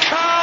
Touchdown!